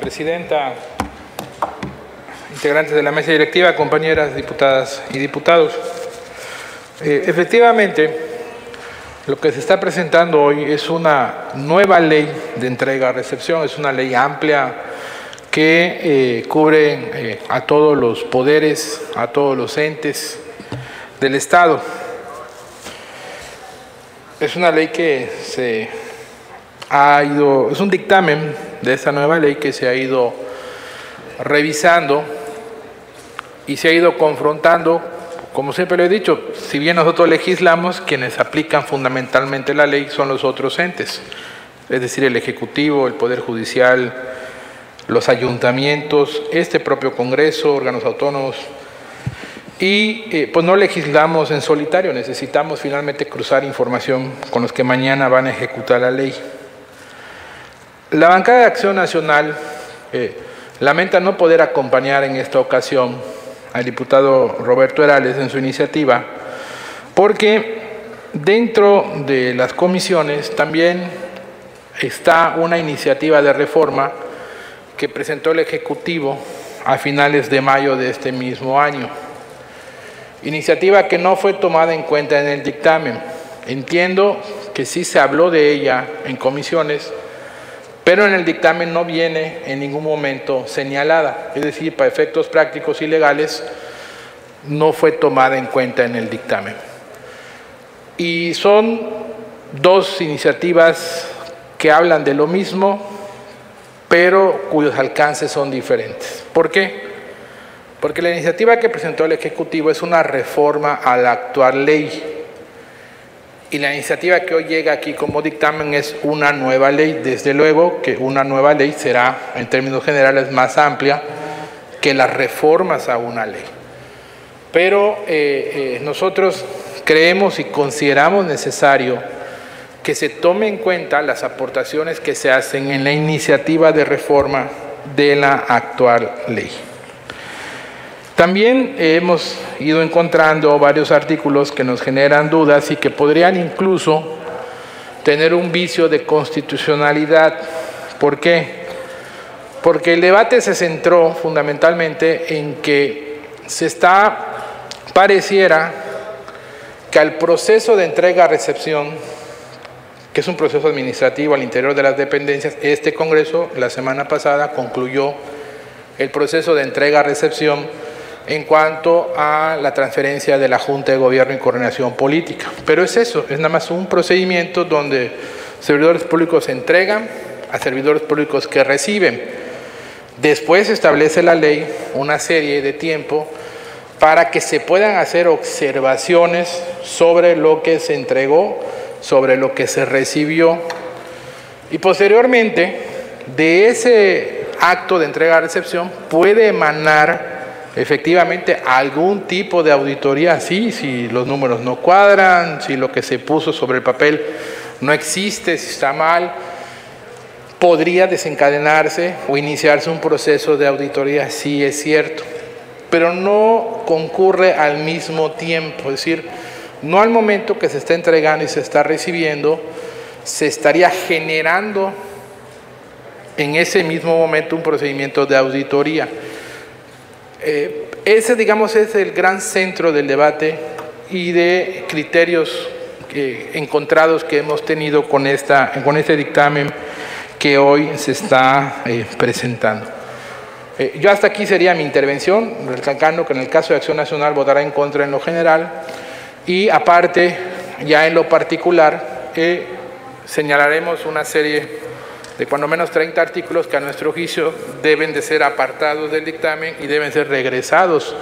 Presidenta, integrantes de la mesa directiva, compañeras diputadas y diputados. Efectivamente, lo que se está presentando hoy es una nueva ley de entrega-recepción, es una ley amplia que cubre a todos los poderes, a todos los entes del Estado. Es una ley que se ha ido, es un dictamen de esta nueva ley que se ha ido revisando y se ha ido confrontando, como siempre lo he dicho, si bien nosotros legislamos, quienes aplican fundamentalmente la ley son los otros entes, es decir, el Ejecutivo, el Poder Judicial, los ayuntamientos, este propio Congreso, órganos autónomos, y pues no legislamos en solitario, necesitamos finalmente cruzar información con los que mañana van a ejecutar la ley. La bancada de Acción Nacional lamenta no poder acompañar en esta ocasión al diputado Roberto Herales en su iniciativa, porque dentro de las comisiones también está una iniciativa de reforma que presentó el Ejecutivo a finales de mayo de este mismo año. Iniciativa que no fue tomada en cuenta en el dictamen. Entiendo que sí se habló de ella en comisiones, pero en el dictamen no viene en ningún momento señalada, es decir, para efectos prácticos y legales no fue tomada en cuenta en el dictamen. Y son dos iniciativas que hablan de lo mismo, pero cuyos alcances son diferentes. ¿Por qué? Porque la iniciativa que presentó el Ejecutivo es una reforma a la actual ley. Y la iniciativa que hoy llega aquí como dictamen es una nueva ley. Desde luego que una nueva ley será, en términos generales, más amplia que las reformas a una ley. Pero nosotros creemos y consideramos necesario que se tome en cuenta las aportaciones que se hacen en la iniciativa de reforma de la actual ley. También hemos ido encontrando varios artículos que nos generan dudas y que podrían incluso tener un vicio de constitucionalidad. ¿Por qué? Porque el debate se centró fundamentalmente en que pareciera que al proceso de entrega-recepción, que es un proceso administrativo al interior de las dependencias, este Congreso la semana pasada concluyó el proceso de entrega-recepción en cuanto a la transferencia de la Junta de Gobierno y Coordinación Política. Pero es eso, es nada más un procedimiento donde servidores públicos entregan a servidores públicos que reciben. Después establece la ley una serie de tiempo para que se puedan hacer observaciones sobre lo que se entregó, sobre lo que se recibió. Y posteriormente, de ese acto de entrega-recepción puede emanar efectivamente algún tipo de auditoría, sí, si los números no cuadran, si lo que se puso sobre el papel no existe, si está mal, podría desencadenarse o iniciarse un proceso de auditoría, sí es cierto, pero no concurre al mismo tiempo, es decir, no al momento que se está entregando y se está recibiendo, se estaría generando en ese mismo momento un procedimiento de auditoría. Ese, digamos, es el gran centro del debate y de criterios encontrados que hemos tenido con este dictamen que hoy se está presentando. Yo hasta aquí sería mi intervención, recalcando que en el caso de Acción Nacional votará en contra en lo general y aparte, ya en lo particular, señalaremos una serie de cuando menos 30 artículos que a nuestro juicio deben de ser apartados del dictamen y deben ser regresados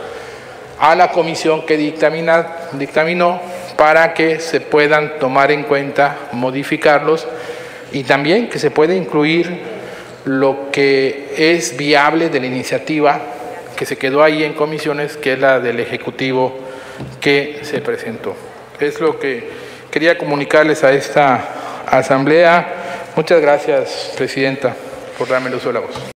a la comisión que dictaminó para que se puedan tomar en cuenta, modificarlos y también que se pueda incluir lo que es viable de la iniciativa que se quedó ahí en comisiones, que es la del Ejecutivo que se presentó. Es lo que quería comunicarles a esta asamblea. Muchas gracias, Presidenta, por darme el uso de la voz.